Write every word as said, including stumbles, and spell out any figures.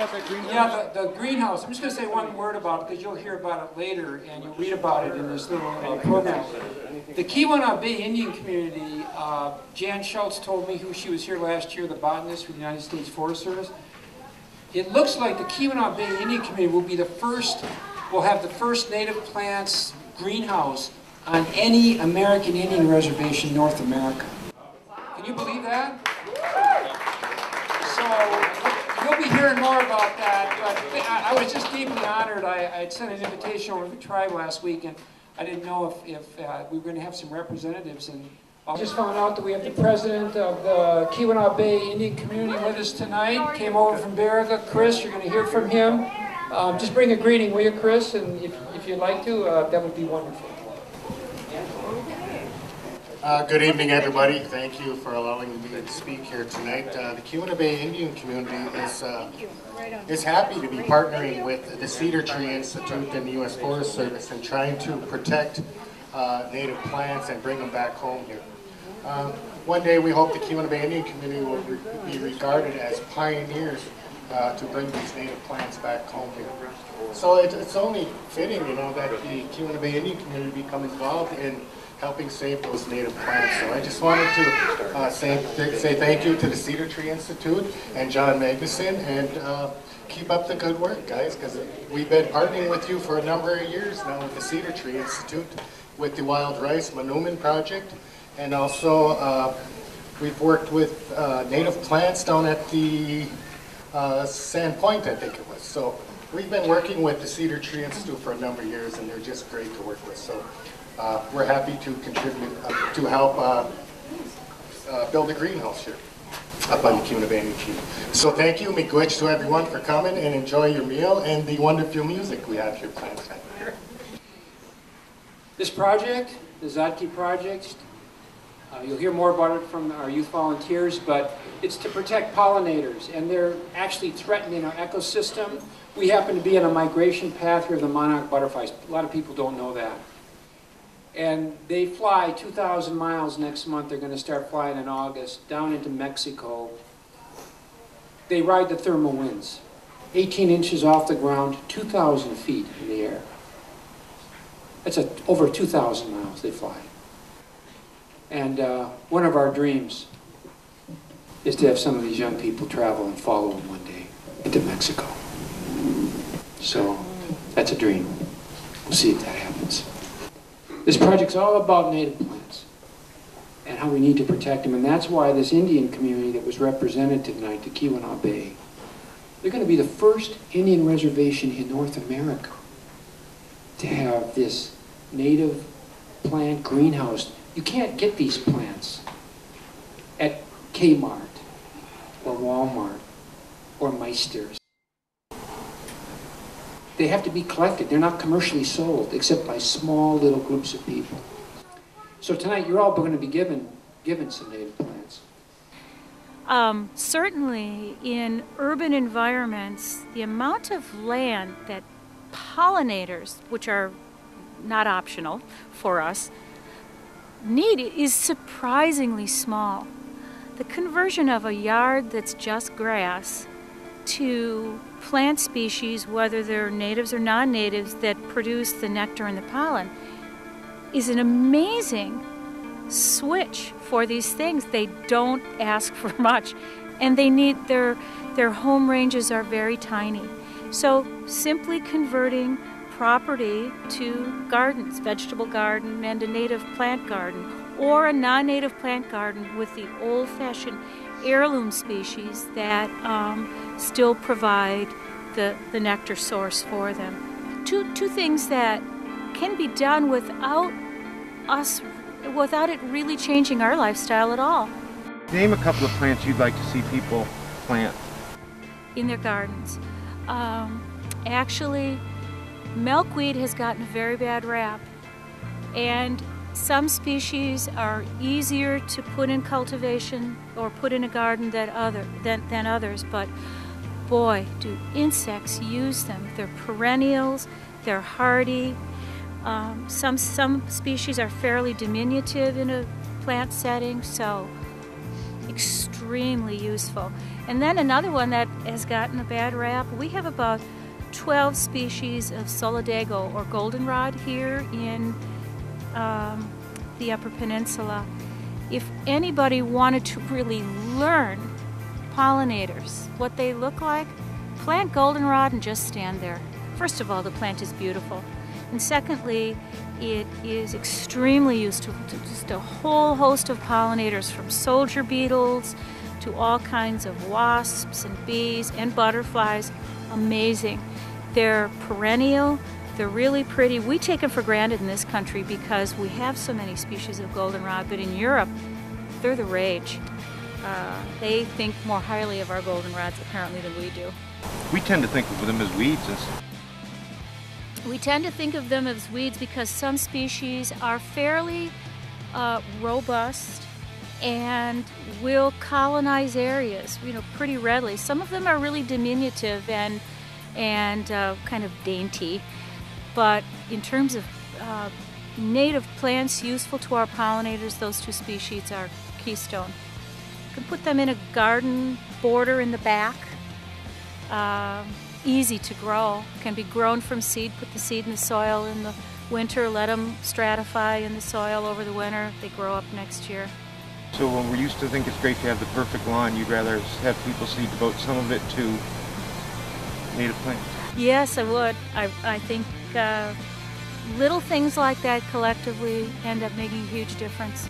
about that greenhouse? Yeah, the, the greenhouse. I'm just going to say one word about it because you'll hear about it later and you'll read about it in this little uh, program. The Keweenaw Bay Indian Community, uh, Jan Schultz told me, who she was here last year, the botanist from the United States Forest Service. It looks like the Keweenaw Bay Indian Community will be the first, will have the first native plants greenhouse on any American Indian reservation in North America. Can you believe that? So you'll be hearing more about that, but I, I was just deeply honored. I, I had sent an invitation over to the tribe last week, and I didn't know if, if uh, we were going to have some representatives. And I just found out that we have the president of the Keweenaw Bay Indian Community with us tonight. Came over from Baraga. Chris, you're going to hear from him. Um, just bring a greeting, will you, Chris? And if, if you'd like to, uh, that would be wonderful. Uh, good evening, everybody. Thank you for allowing me to speak here tonight. Uh, the Keweenaw Bay Indian Community is uh, is happy to be partnering with the Cedar Tree Institute and the U S Forest Service and trying to protect uh, native plants and bring them back home here. Um, one day, we hope the Keweenaw Bay Indian Community will re be regarded as pioneers uh, to bring these native plants back home here. So it, it's only fitting, you know, that the Keweenaw Bay Indian Community become involved in helping save those native plants. So I just wanted to uh, say, th say thank you to the Cedar Tree Institute and John Magnuson, and uh, keep up the good work, guys, because we've been partnering with you for a number of years now with the Cedar Tree Institute, with the Wild Rice Manoomin Project, and also uh, we've worked with uh, native plants down at the uh, Sand Point, I think it was. So we've been working with the Cedar Tree Institute for a number of years, and they're just great to work with. So. Uh, we're happy to contribute, uh, to help uh, uh, build a greenhouse here up on the Cuna Bay. So thank you, miigwech to everyone for coming, and enjoy your meal and the wonderful music we have here planned tonight. This project, the Zaagkii Project, uh, you'll hear more about it from our youth volunteers, but it's to protect pollinators, and they're actually threatening our ecosystem. We happen to be on a migration path here of the monarch butterflies. A lot of people don't know that. And they fly two thousand miles next month. They're going to start flying in August down into Mexico. They ride the thermal winds, eighteen inches off the ground, two thousand feet in the air. That's a, over two thousand miles they fly. And uh, one of our dreams is to have some of these young people travel and follow them one day into Mexico. So that's a dream. We'll see if that happens. This project's all about native plants and how we need to protect them, and that's why this Indian community that was represented tonight, the Keweenaw Bay, they're going to be the first Indian reservation in North America to have this native plant greenhouse. You can't get these plants at Kmart or Walmart or Meisters. They have to be collected. They're not commercially sold except by small little groups of people. So tonight you're all going to be given, given some native plants. Um, certainly in urban environments, the amount of land that pollinators, which are not optional for us, need is surprisingly small. The conversion of a yard that's just grass to plant species, whether they're natives or non-natives, that produce the nectar and the pollen, is an amazing switch for these things. They don't ask for much, and they need their their home ranges are very tiny. So simply converting property to gardens, vegetable garden and a native plant garden, or a non-native plant garden with the old-fashioned heirloom species that um, still provide the, the nectar source for them. Two, two things that can be done without us, without it really changing our lifestyle at all. Name a couple of plants you'd like to see people plant in their gardens. Um, actually, milkweed has gotten a very bad rap, and some species are easier to put in cultivation or put in a garden than, other, than, than others, but boy, do insects use them. They're perennials, they're hardy. Um, some, some species are fairly diminutive in a plant setting, so extremely useful. And then another one that has gotten a bad rap, we have about twelve species of solidago or goldenrod here in um, the Upper Peninsula. If anybody wanted to really learn pollinators, what they look like, plant goldenrod and just stand there. First of all, the plant is beautiful. And secondly, it is extremely useful to just a whole host of pollinators, from soldier beetles to all kinds of wasps and bees and butterflies. Amazing. They're perennial. They're really pretty. We take them for granted in this country because we have so many species of goldenrod, but in Europe, they're the rage. Uh, they think more highly of our goldenrods apparently than we do. We tend to think of them as weeds. We tend to think of them as weeds because some species are fairly uh, robust and will colonize areas, you know, pretty readily. Some of them are really diminutive and and uh, kind of dainty, but in terms of uh, native plants useful to our pollinators, those two species are keystone. You can put them in a garden border in the back. Uh, easy to grow, can be grown from seed, put the seed in the soil in the winter, let them stratify in the soil over the winter, they grow up next year. So when we're used to think it's great to have the perfect lawn, you'd rather have people seed devote some of it to native plants? Yes, I would. I, I think uh, little things like that collectively end up making a huge difference.